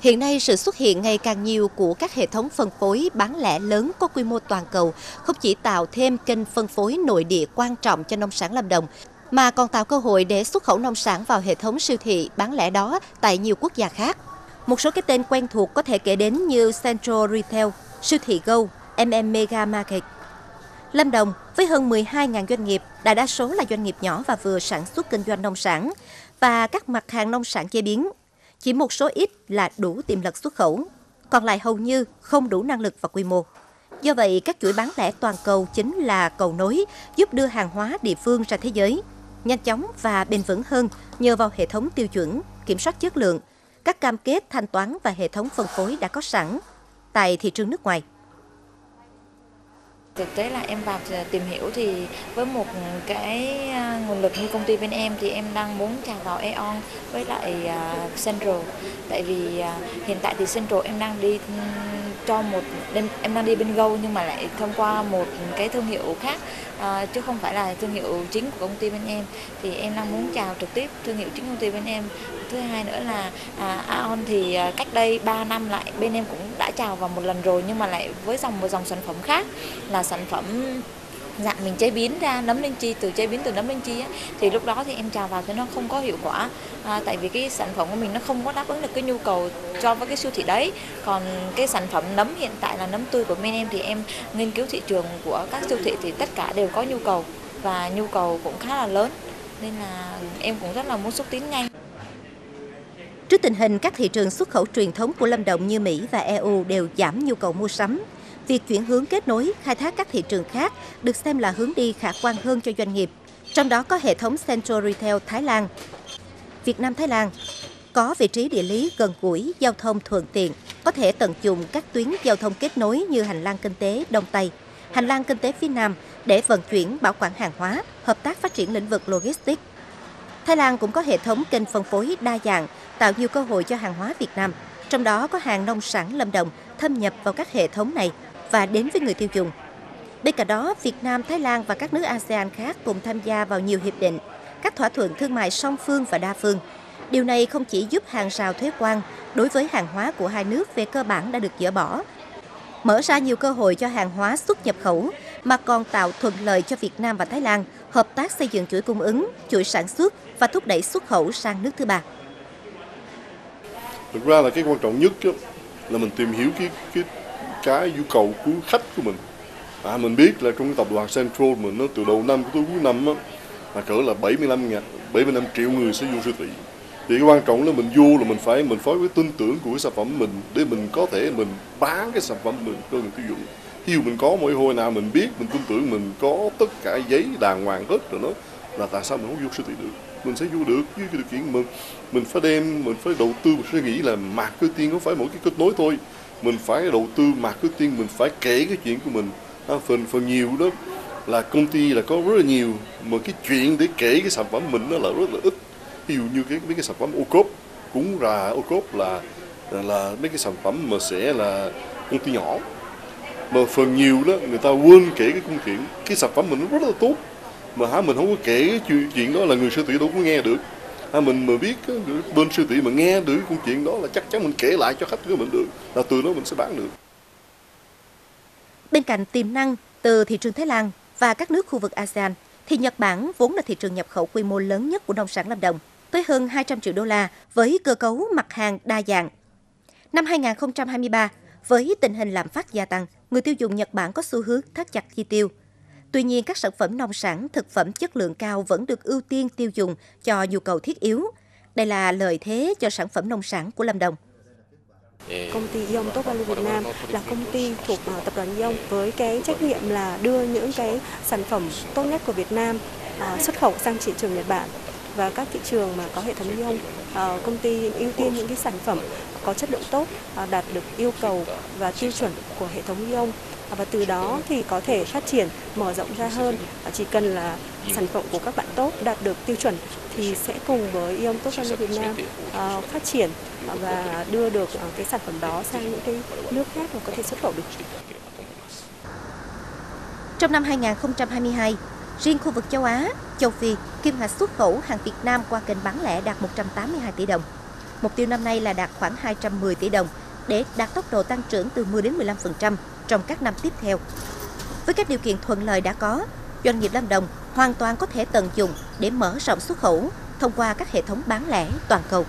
Hiện nay, sự xuất hiện ngày càng nhiều của các hệ thống phân phối bán lẻ lớn có quy mô toàn cầu không chỉ tạo thêm kênh phân phối nội địa quan trọng cho nông sản Lâm Đồng, mà còn tạo cơ hội để xuất khẩu nông sản vào hệ thống siêu thị bán lẻ đó tại nhiều quốc gia khác. Một số cái tên quen thuộc có thể kể đến như Central Retail, Siêu thị Go, MM Mega Market. Lâm Đồng, với hơn 12.000 doanh nghiệp, đại đa số là doanh nghiệp nhỏ và vừa sản xuất kinh doanh nông sản và các mặt hàng nông sản chế biến. Chỉ một số ít là đủ tiềm lực xuất khẩu, còn lại hầu như không đủ năng lực và quy mô. Do vậy, các chuỗi bán lẻ toàn cầu chính là cầu nối giúp đưa hàng hóa địa phương ra thế giới, nhanh chóng và bền vững hơn nhờ vào hệ thống tiêu chuẩn, kiểm soát chất lượng, các cam kết thanh toán và hệ thống phân phối đã có sẵn tại thị trường nước ngoài. Thực tế là em vào tìm hiểu thì với một cái nguồn lực như công ty bên em thì em đang muốn chào vào AEON với lại Central. Tại vì hiện tại thì Central em đang đi em đang đi bên Go nhưng mà lại thông qua một cái thương hiệu khác chứ không phải là thương hiệu chính của công ty bên em. Thì em đang muốn chào trực tiếp thương hiệu chính công ty bên em. Thứ hai nữa là AEON thì cách đây 3 năm lại bên em cũng đã chào vào một lần rồi nhưng mà lại với một dòng sản phẩm khác là sản phẩm dạng mình chế biến ra nấm linh chi, từ nấm linh chi á, thì lúc đó thì em chào vào thì nó không có hiệu quả, tại vì cái sản phẩm của mình nó không có đáp ứng được cái nhu cầu cho với cái siêu thị đấy. Còn cái sản phẩm nấm hiện tại là nấm tươi của bên em thì em nghiên cứu thị trường của các siêu thị thì tất cả đều có nhu cầu và nhu cầu cũng khá là lớn nên là em cũng rất là muốn xúc tiến nhanh. Trước tình hình các thị trường xuất khẩu truyền thống của Lâm Đồng như Mỹ và EU đều giảm nhu cầu mua sắm, việc chuyển hướng kết nối, khai thác các thị trường khác được xem là hướng đi khả quan hơn cho doanh nghiệp, trong đó có hệ thống Central Retail Thái Lan. Việt Nam-Thái Lan có vị trí địa lý gần gũi, giao thông thuận tiện, có thể tận dụng các tuyến giao thông kết nối như hành lang kinh tế Đông Tây, hành lang kinh tế phía Nam để vận chuyển, bảo quản hàng hóa, hợp tác phát triển lĩnh vực logistics. Thái Lan cũng có hệ thống kênh phân phối đa dạng, tạo nhiều cơ hội cho hàng hóa Việt Nam, trong đó có hàng nông sản Lâm Đồng thâm nhập vào các hệ thống này và đến với người tiêu dùng. Bên cạnh đó, Việt Nam, Thái Lan và các nước ASEAN khác cùng tham gia vào nhiều hiệp định, các thỏa thuận thương mại song phương và đa phương. Điều này không chỉ giúp hàng rào thuế quan đối với hàng hóa của hai nước về cơ bản đã được dỡ bỏ, mở ra nhiều cơ hội cho hàng hóa xuất nhập khẩu, mà còn tạo thuận lợi cho Việt Nam và Thái Lan hợp tác xây dựng chuỗi cung ứng, chuỗi sản xuất và thúc đẩy xuất khẩu sang nước thứ ba. Thực ra là cái quan trọng nhất là mình tìm hiểu cái nhu cầu của khách của mình. Mình biết là trong tập đoàn Central mình nó từ đầu năm tới cuối năm là cỡ là 75 triệu người sẽ vô siêu thị. Thì cái quan trọng là mình vô là mình phối với tin tưởng của cái sản phẩm mình để mình có thể mình bán cái sản phẩm mình cho người tiêu dùng. Ví dụ mình có mỗi hồi nào mình biết, mình tin tưởng mình có tất cả giấy đàng hoàng hết rồi đó, là tại sao mình không vô siêu thị được? Mình sẽ vô được với cái điều kiện mình phải đầu tư, mình sẽ nghĩ là marketing không phải mỗi cái kết nối thôi. Mình phải đầu tư marketing, mình phải kể cái chuyện của mình. Phần nhiều đó là công ty là có rất là nhiều, mà cái chuyện để kể cái sản phẩm mình nó là rất là ít. Ví dụ như mấy cái sản phẩm OCOP, cũng là OCOP là mấy cái sản phẩm mà sẽ là công ty nhỏ. Mà phần nhiều đó người ta quên kể cái công chuyện, cái sản phẩm mình nó rất là tốt. Mà mình không có kể cái chuyện đó là người siêu thị đâu có nghe được. Mình mà biết bên siêu thị mà nghe được câu chuyện đó là chắc chắn mình kể lại cho khách của mình được, là từ đó mình sẽ bán được. Bên cạnh tiềm năng từ thị trường Thái Lan và các nước khu vực ASEAN, thì Nhật Bản vốn là thị trường nhập khẩu quy mô lớn nhất của nông sản Lâm Đồng, tới hơn 200 triệu đô la với cơ cấu mặt hàng đa dạng. Năm 2023, với tình hình lạm phát gia tăng, người tiêu dùng Nhật Bản có xu hướng thắt chặt chi tiêu. Tuy nhiên, các sản phẩm nông sản, thực phẩm chất lượng cao vẫn được ưu tiên tiêu dùng cho nhu cầu thiết yếu. Đây là lợi thế cho sản phẩm nông sản của Lâm Đồng. Công ty Yom Top Value Việt Nam là công ty thuộc tập đoàn Yom với cái trách nhiệm là đưa những cái sản phẩm tốt nhất của Việt Nam xuất khẩu sang thị trường Nhật Bản. Và các thị trường mà có hệ thống Yom, công ty ưu tiên những cái sản phẩm có chất lượng tốt, đạt được yêu cầu và tiêu chuẩn của hệ thống Yom. Và từ đó thì có thể phát triển, mở rộng ra hơn. Chỉ cần là sản phẩm của các bạn tốt, đạt được tiêu chuẩn thì sẽ cùng với Yom Top Value Việt Nam phát triển và đưa được cái sản phẩm đó sang những cái nước khác và có thể xuất khẩu được. Trong năm 2022, riêng khu vực châu Á, châu Phi, kim ngạch xuất khẩu hàng Việt Nam qua kênh bán lẻ đạt 182 tỷ đồng. Mục tiêu năm nay là đạt khoảng 210 tỷ đồng để đạt tốc độ tăng trưởng từ 10 đến 15% trong các năm tiếp theo. Với các điều kiện thuận lợi đã có, doanh nghiệp Lâm Đồng hoàn toàn có thể tận dụng để mở rộng xuất khẩu thông qua các hệ thống bán lẻ toàn cầu.